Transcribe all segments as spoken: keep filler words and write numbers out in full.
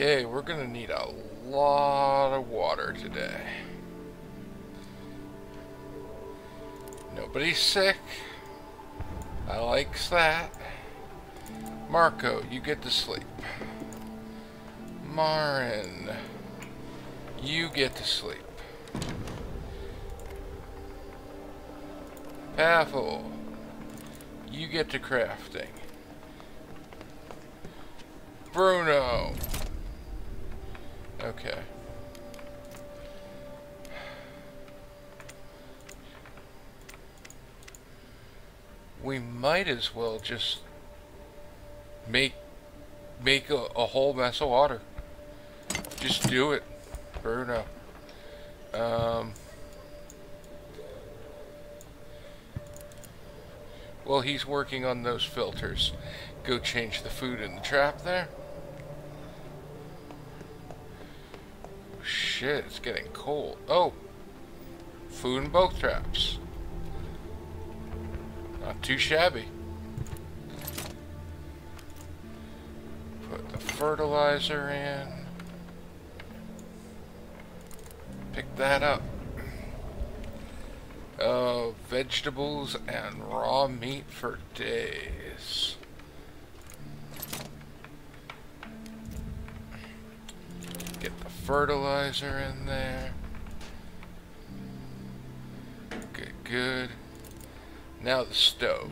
Okay, we're gonna need a lot of water today. Nobody's sick. I likes that. Marco, you get to sleep. Marin, you get to sleep. Pavel, you get to crafting. Bruno. Okay. We might as well just make make a, a whole mess of water. Just do it, Bruno. Um. Well, he's working on those filters. Go change the food in the trap there. Shit, it's getting cold. Oh! Food in both traps. Not too shabby. Put the fertilizer in. Pick that up. Uh, vegetables and raw meat for days. Get the fertilizer in there. Good, good. Now the stove.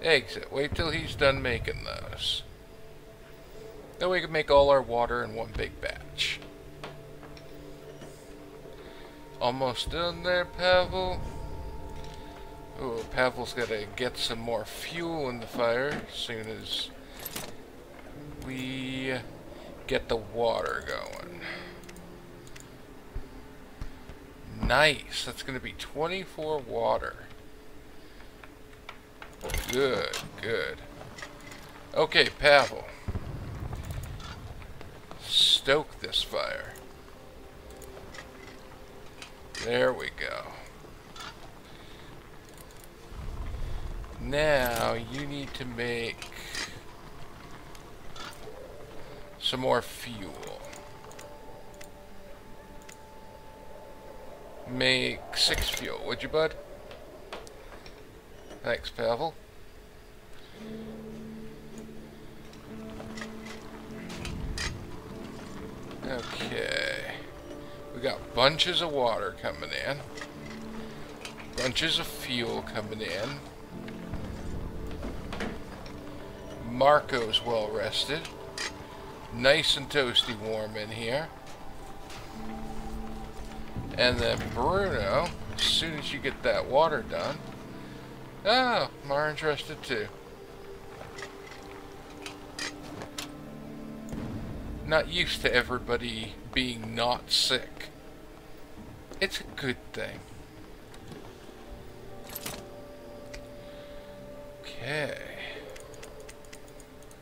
Exit. Wait till he's done making those. Then we can make all our water in one big batch. Almost done there, Pavel. Oh, Pavel's got to get some more fuel in the fire as soon as we get the water going. Nice. That's going to be twenty-four water. Good, good. Okay, Pavel. Stoke this fire. There we go. Now you need to make some more fuel. Make six fuel, would you, bud? Thanks, Pavel. Okay. We got bunches of water coming in. Bunches of fuel coming in. Marco's well rested. Nice and toasty warm in here. And then Bruno, as soon as you get that water done. Oh, Marin's rested too. Not used to everybody being not sick. It's a good thing. Okay.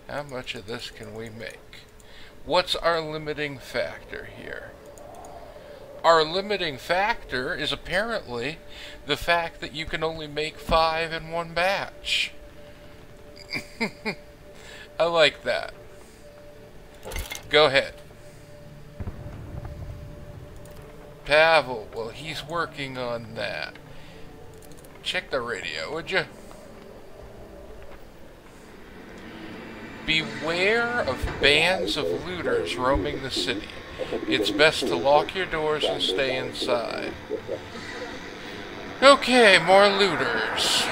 How much of this can we make? What's our limiting factor here? Our limiting factor is apparently the fact that you can only make five in one batch. I like that. Go ahead. Pavel, well, he's working on that. Check the radio, would you? Beware of bands of looters roaming the city. It's best to lock your doors and stay inside. Okay, more looters.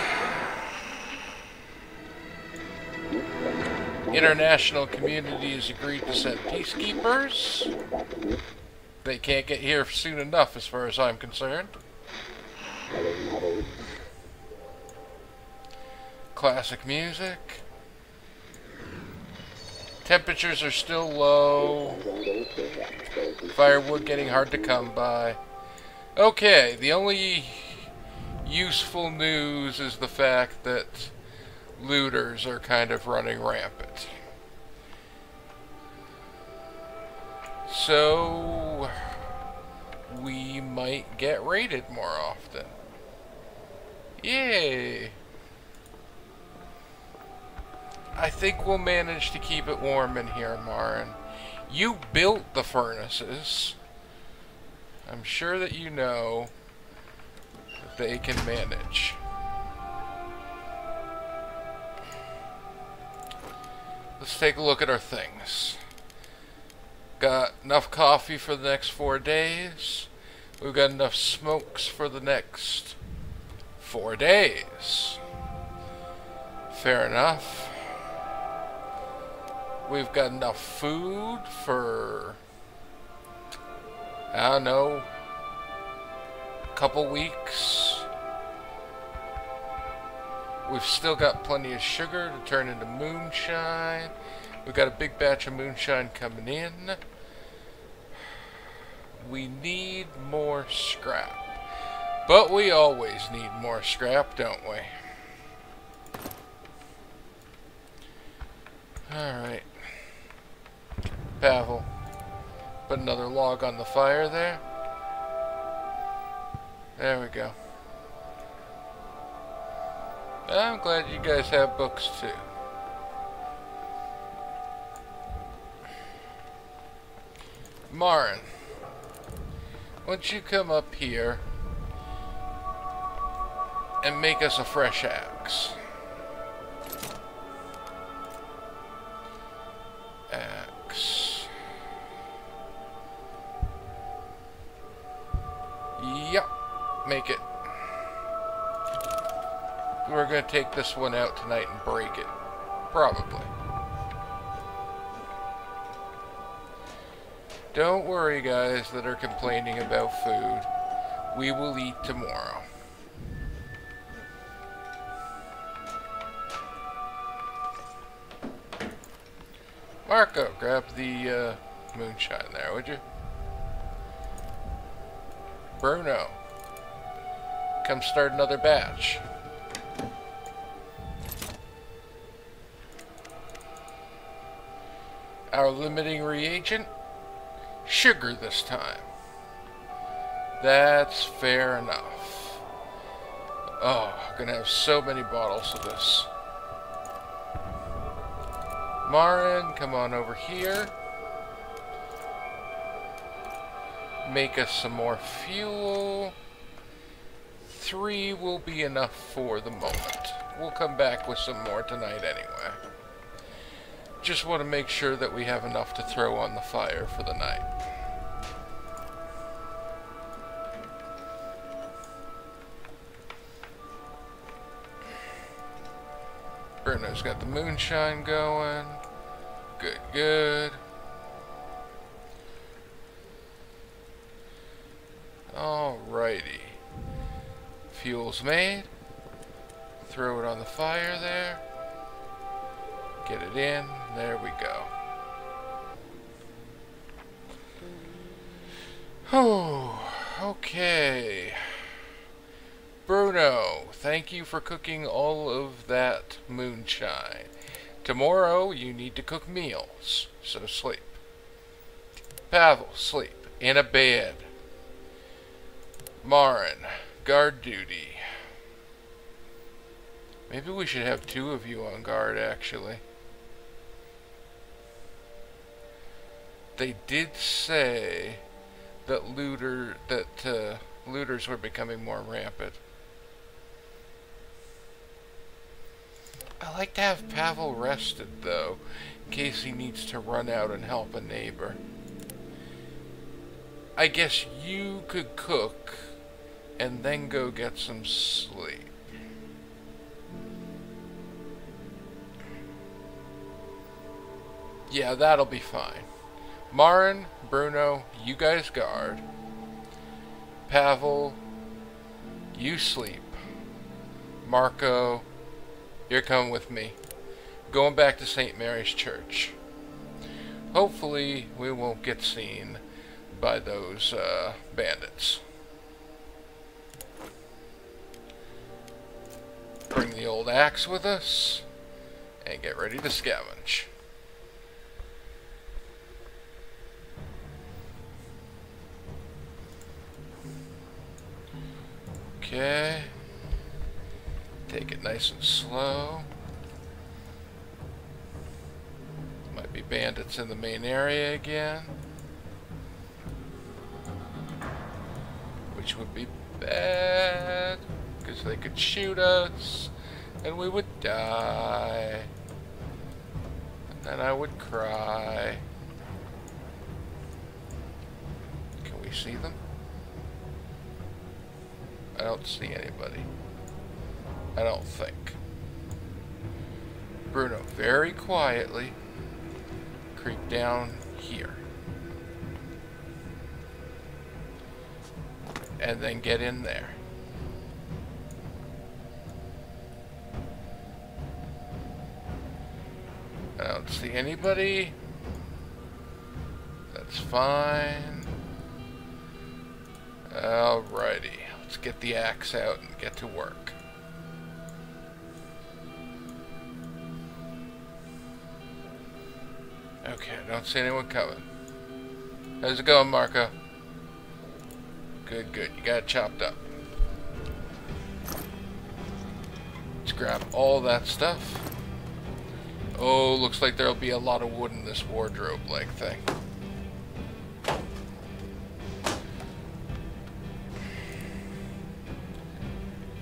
International communities agreed to send peacekeepers. They can't get here soon enough, as far as I'm concerned. Classic music. Temperatures are still low. Firewood getting hard to come by. Okay, the only useful news is the fact that looters are kind of running rampant. So we might get raided more often. Yay! I think we'll manage to keep it warm in here, Marin. You built the furnaces. I'm sure that you know that they can manage. Let's take a look at our things. Got enough coffee for the next four days. We've got enough smokes for the next four days. Fair enough. We've got enough food for, I don't know, a couple weeks. We've still got plenty of sugar to turn into moonshine. We've got a big batch of moonshine coming in. We need more scrap. But we always need more scrap, don't we? Alright. Pavel. Put another log on the fire there. There we go. I'm glad you guys have books too. Marin, once you come up here and make us a fresh axe. Axe. Yep, make it. We're going to take this one out tonight and break it. Probably. Don't worry, guys, that are complaining about food. We will eat tomorrow. Marco, grab the uh, moonshine there, would you? Bruno, come start another batch. Our limiting reagent? Sugar this time. That's fair enough. Oh, I'm gonna have so many bottles of this. Marin, come on over here. Make us some more fuel. Three will be enough for the moment. We'll come back with some more tonight anyway. Just want to make sure that we have enough to throw on the fire for the night. Bruno's got the moonshine going. Good, good. Alrighty. Fuel's made. Throw it on the fire there. Get it in. There we go. Oh, okay. Bruno, thank you for cooking all of that moonshine. Tomorrow you need to cook meals, so sleep. Pavel, sleep in a bed. Marin, guard duty. Maybe we should have two of you on guard, actually. They did say that looter that uh, looters were becoming more rampant. I like to have Pavel rested though, in case he needs to run out and help a neighbor. I guess you could cook and then go get some sleep. Yeah, that'll be fine. Marin, Bruno, you guys guard. Pavel, you sleep. Marco, you're coming with me. Going back to Saint Mary's Church. Hopefully, we won't get seen by those uh, bandits. Bring the old axe with us and get ready to scavenge. Okay. Take it nice and slow. Might be bandits in the main area again. Which would be bad, because they could shoot us and we would die. And then I would cry. Can we see them? I don't see anybody. I don't think. Bruno very quietly creep down here. And then get in there. I don't see anybody. That's fine. Alrighty. Let's get the axe out and get to work. Okay, I don't see anyone coming. How's it going, Marco? Good, good. You got it chopped up. Let's grab all that stuff. Oh, looks like there'll be a lot of wood in this wardrobe-like thing.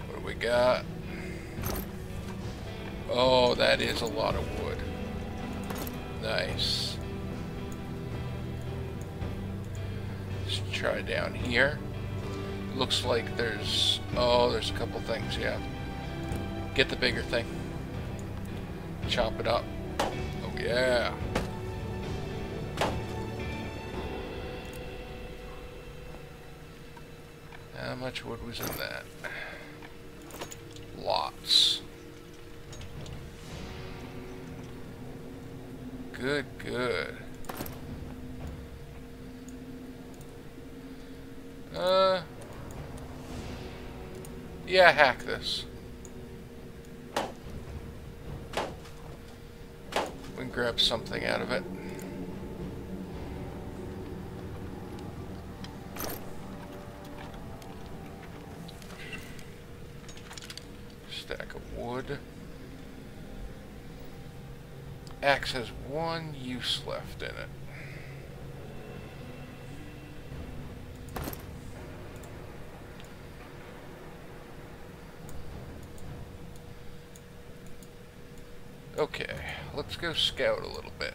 What do we got? Oh, that is a lot of wood. Nice. Let's try down here. Looks like there's... oh, there's a couple things, yeah. Get the bigger thing. Chop it up. Oh, yeah. How much wood was in that? Lots. Good, good. Uh... Yeah, hack this. We can grab something out of it. Stack of wood. Axe has one use left in it. Okay, let's go scout a little bit.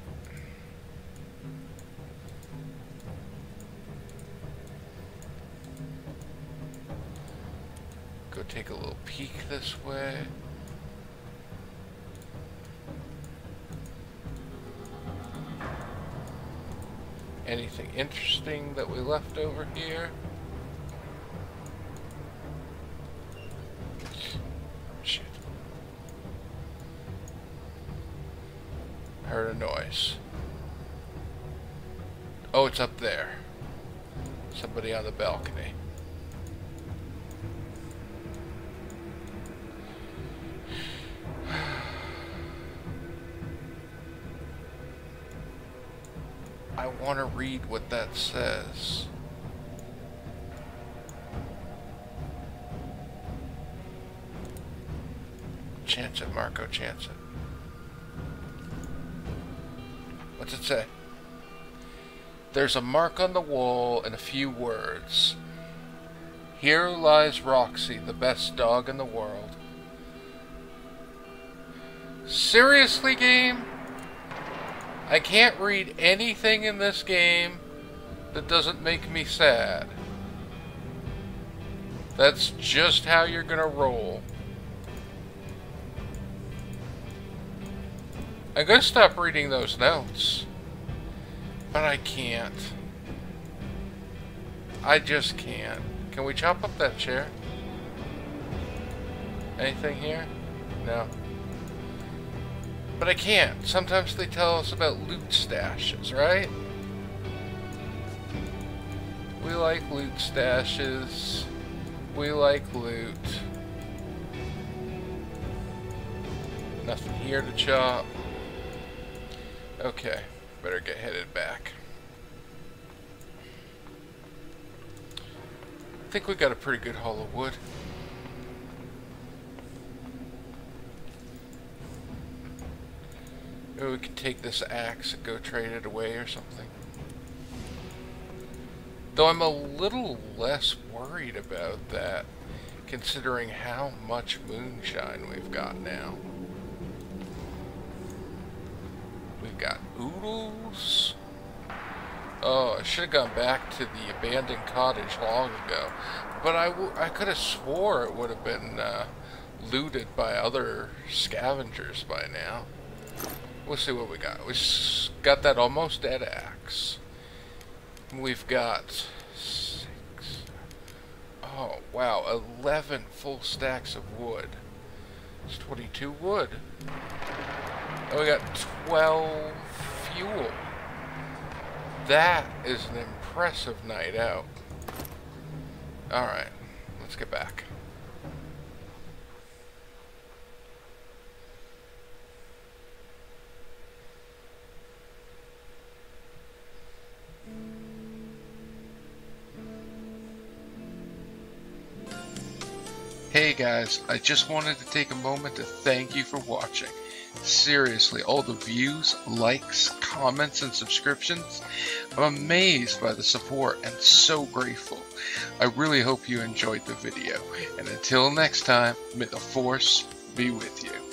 Go take a little peek this way. Anything interesting that we left over here? Heard a noise. Oh, it's up there. Somebody on the balcony. I want to read what that says. Chance it, Marco, chance it. What's it say? There's a mark on the wall and a few words. Here lies Roxy, the best dog in the world. Seriously, game? I can't read anything in this game that doesn't make me sad. That's just how you're gonna roll. I'm going to stop reading those notes, but I can't. I just can't. Can we chop up that chair? Anything here? No. But I can't. Sometimes they tell us about loot stashes, right? We like loot stashes. We like loot. Nothing here to chop. Okay, better get headed back. I think we got a pretty good haul of wood. Or we could take this axe and go trade it away or something. Though I'm a little less worried about that, considering how much moonshine we've got now. We've got oodles. Oh, I should have gone back to the abandoned cottage long ago. But I, w I could have swore it would have been uh, looted by other scavengers by now. We'll see what we got. We got that almost dead axe. We've got six. Oh, wow. eleven full stacks of wood. It's twenty-two wood. And we got twelve fuel. That is an impressive night out. Alright, let's get back. Hey guys, I just wanted to take a moment to thank you for watching. Seriously, all the views, likes, comments, and subscriptions. I'm amazed by the support and so grateful. I really hope you enjoyed the video. And until next time, may the Force be with you.